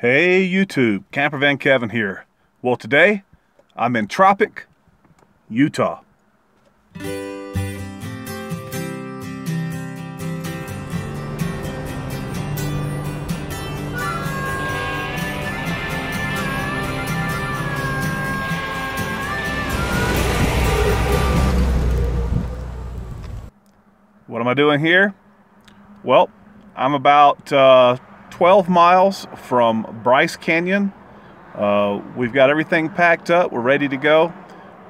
Hey YouTube, Camper Van Kevin here. Well, today I'm in Tropic, Utah. What am I doing here? Well, I'm about 12 miles from Bryce Canyon. We've got everything packed up, we're ready to go,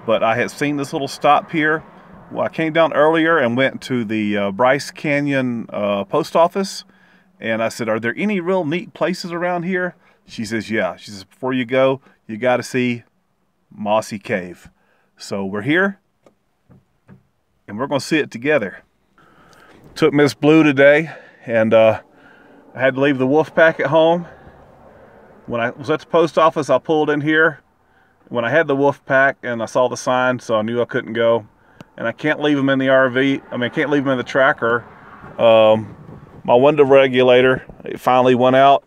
but I had seen this little stop here. Well, I came down earlier and went to the Bryce Canyon post office, and I said, are there any real neat places around here? She says, yeah. She says, before you go, you got to see Mossy Cave. So we're here, and we're going to see it together. Took Miss Blue today, and I had to leave the wolf pack at home. When I was at the post office, I pulled in here when I had the wolf pack, and I saw the sign, so I knew I couldn't go. And I can't leave them in the RV. I mean, I can't leave them in the tracker. My window regulator, it finally went out.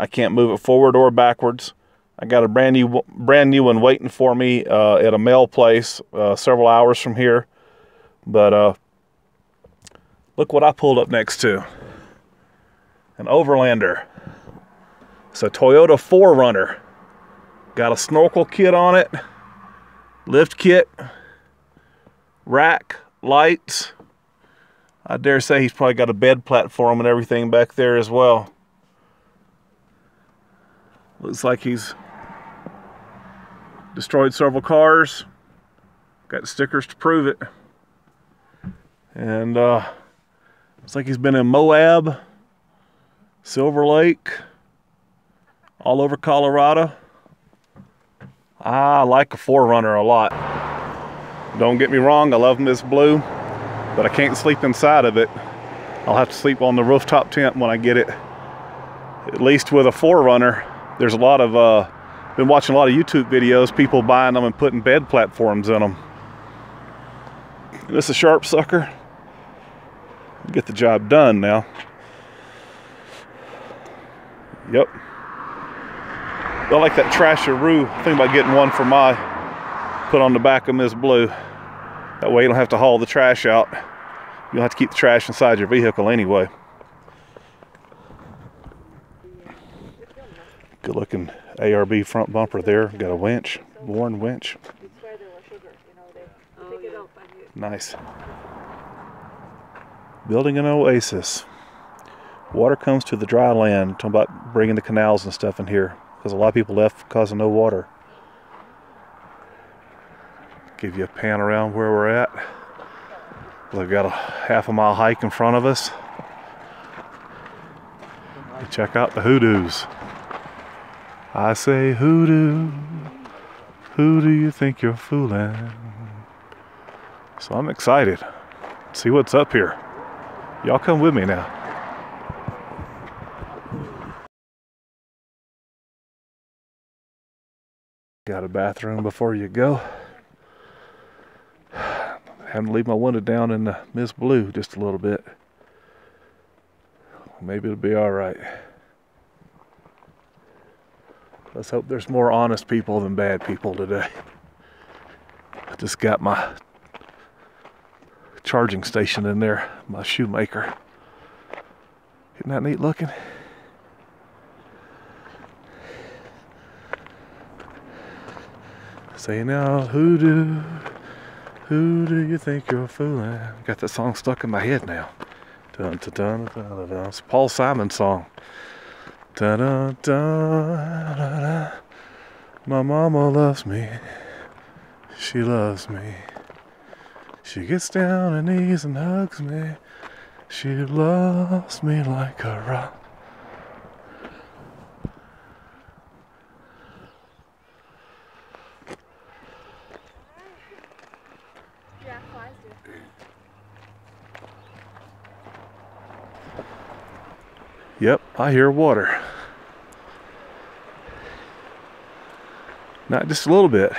I can't move it forward or backwards. I got a brand new one waiting for me at a mail place several hours from here. But look what I pulled up next to. An Overlander. It's a Toyota 4runner. Got a snorkel kit on it, lift kit, rack, lights. I dare say he's probably got a bed platform and everything back there as well. Looks like he's destroyed several cars. Got stickers to prove it. And looks like he's been in Moab, Silver Lake, all over Colorado. I like a 4runner a lot. Don't get me wrong, I love Miss Blue, but I can't sleep inside of it. I'll have to sleep on the rooftop tent when I get it. At least with a 4runner, there's a lot of, been watching a lot of YouTube videos, people buying them and putting bed platforms in them. And this is a sharp sucker. Get the job done now. Yep. I like that Trasheroo. I think about getting one for my, put on the back of Miss Blue. That way you don't have to haul the trash out. You don't have to keep the trash inside your vehicle anyway. Good looking ARB front bumper there. Got a winch, Warn winch. Nice. Building an oasis. Water comes to the dry land. Talking about bringing the canals and stuff in here, because a lot of people left because of no water. Give you a pan around where we're at. We've got a half a mile hike in front of us. Check out the hoodoos. I say hoodoo, who do you think you're fooling? So I'm excited. Let's see what's up here. Y'all come with me now. Got a bathroom before you go. Having to leave my window down in the Miss Blue just a little bit. Maybe it'll be all right. Let's hope there's more honest people than bad people today. I just got my charging station in there, my shoemaker. Isn't that neat looking? Say now, who do you think you're fooling? I got that song stuck in my head now. Dun, dun, dun, dun, dun. It's a Paul Simon song. Dun, dun, dun, dun, dun. My mama loves me. She loves me. She gets down her knees and hugs me. She loves me like a rock. Yep, I hear water. Not just a little bit.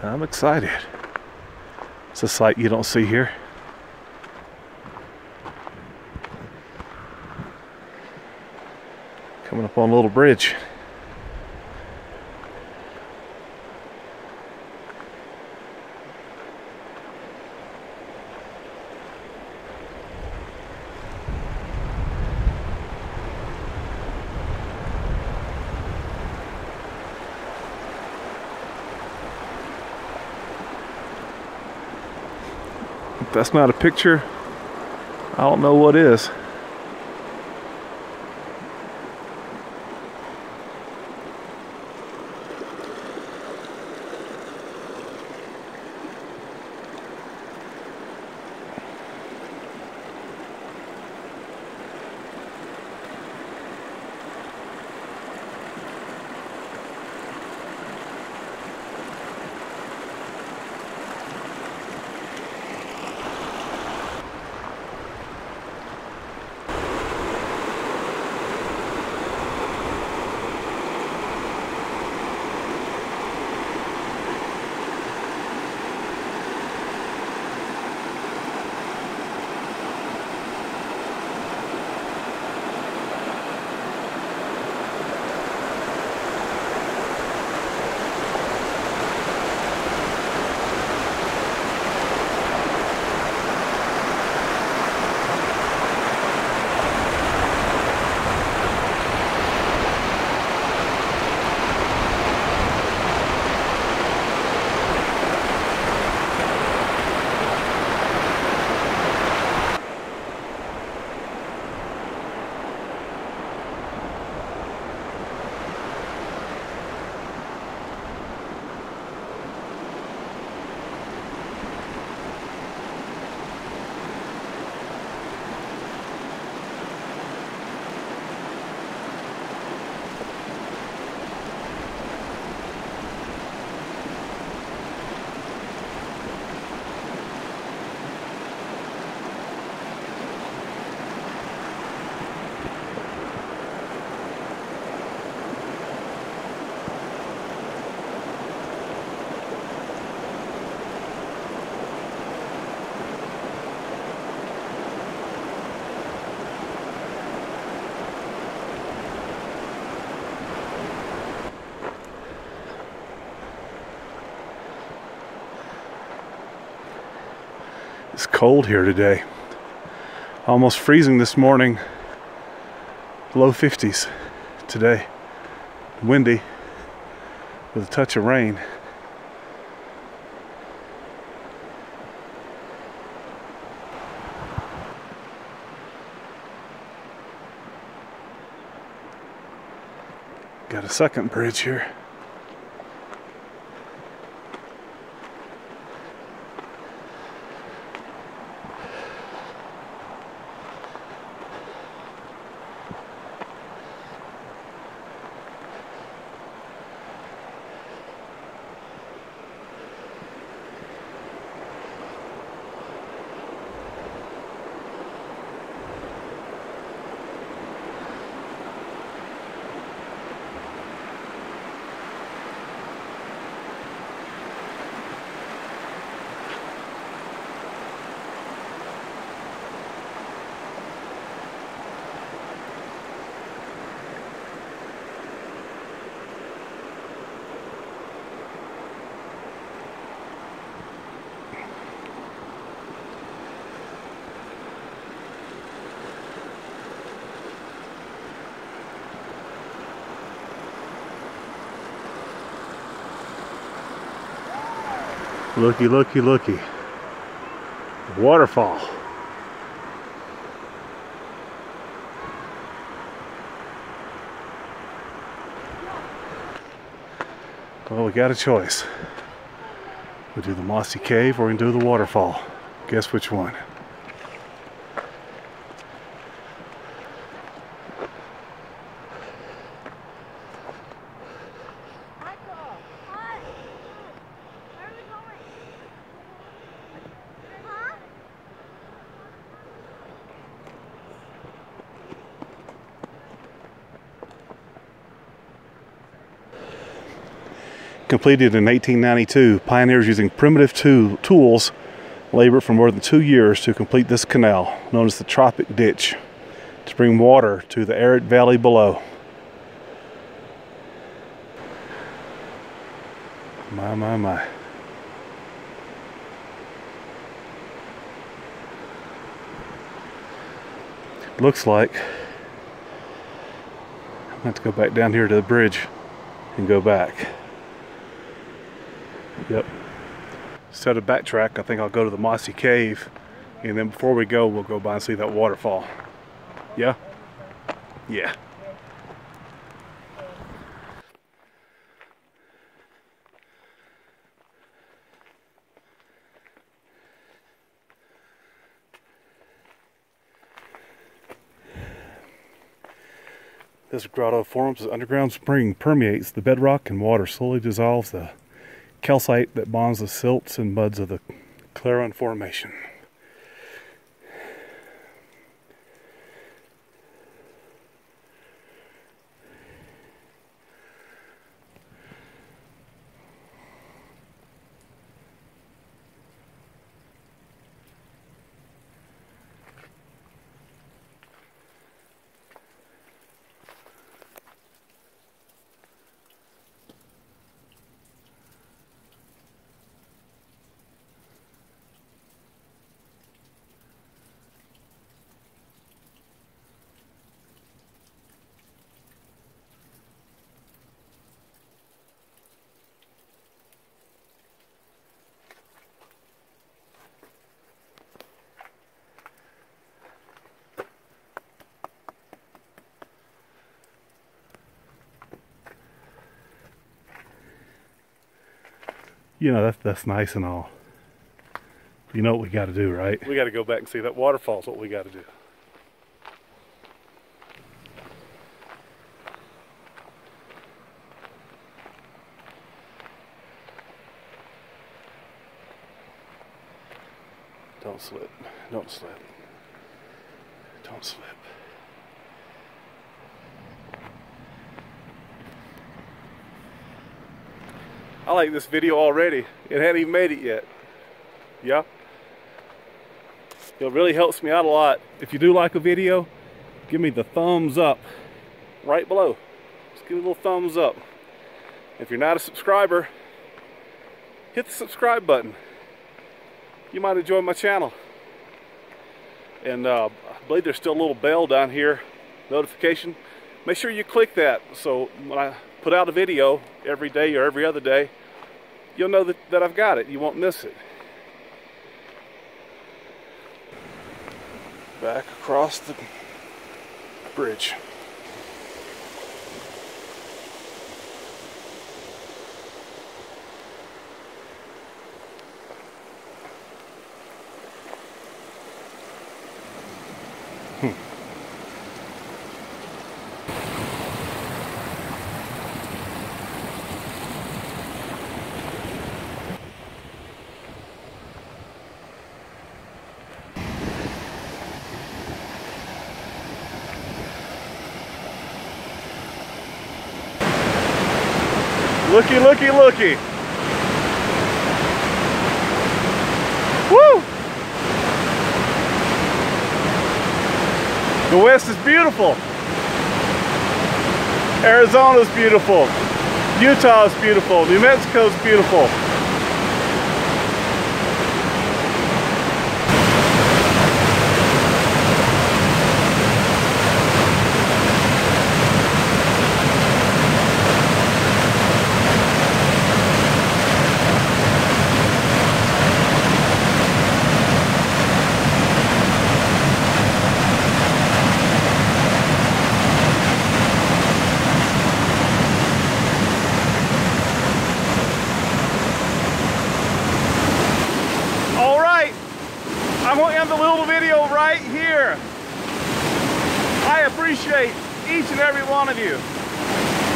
I'm excited. It's a sight you don't see here. Coming up on a little bridge. If that's not a picture, I don't know what is. It's cold here today. Almost freezing this morning. Low 50s today. Windy with a touch of rain. Got a second bridge here. Looky, looky, looky. Waterfall. Well, we got a choice. We do the Mossy Cave or we can do the waterfall. Guess which one? completed in 1892, pioneers using primitive tools labored for more than 2 years to complete this canal, known as the Tropic Ditch, to bring water to the arid valley below. My, my. Looks like I'm going to have to go back down here to the bridge and go back. Yep. Instead of backtrack, I think I'll go to the Mossy Cave, and then before we go, we'll go by and see that waterfall. Yeah? Yeah. This grotto forms as underground spring permeates the bedrock and water slowly dissolves the calcite that bonds the silts and muds of the Claron formation. You know, that's nice and all. You know what we got to do, right? We got to go back and see that waterfall's what we got to do. Don't slip. Don't slip. Don't slip. I like this video already. It hadn't even made it yet. Yeah. It really helps me out a lot. If you do like a video, give me the thumbs up right below. Just give me a little thumbs up. If you're not a subscriber, hit the subscribe button. You might enjoy my channel. And I believe there's still a little bell down here, notification. Make sure you click that so when I put out a video every day or every other day, you'll know that I've got it. You won't miss it. Back across the bridge. Looky, looky, looky. Woo! The West is beautiful. Arizona's beautiful. Utah's beautiful. New Mexico's beautiful. Each and every one of you.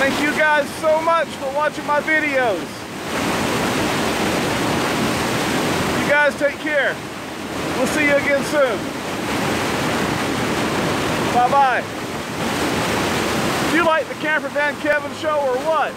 Thank you guys so much for watching my videos. You guys take care. We'll see you again soon. Bye-bye. Do you like the Camper Van Kevin show or what?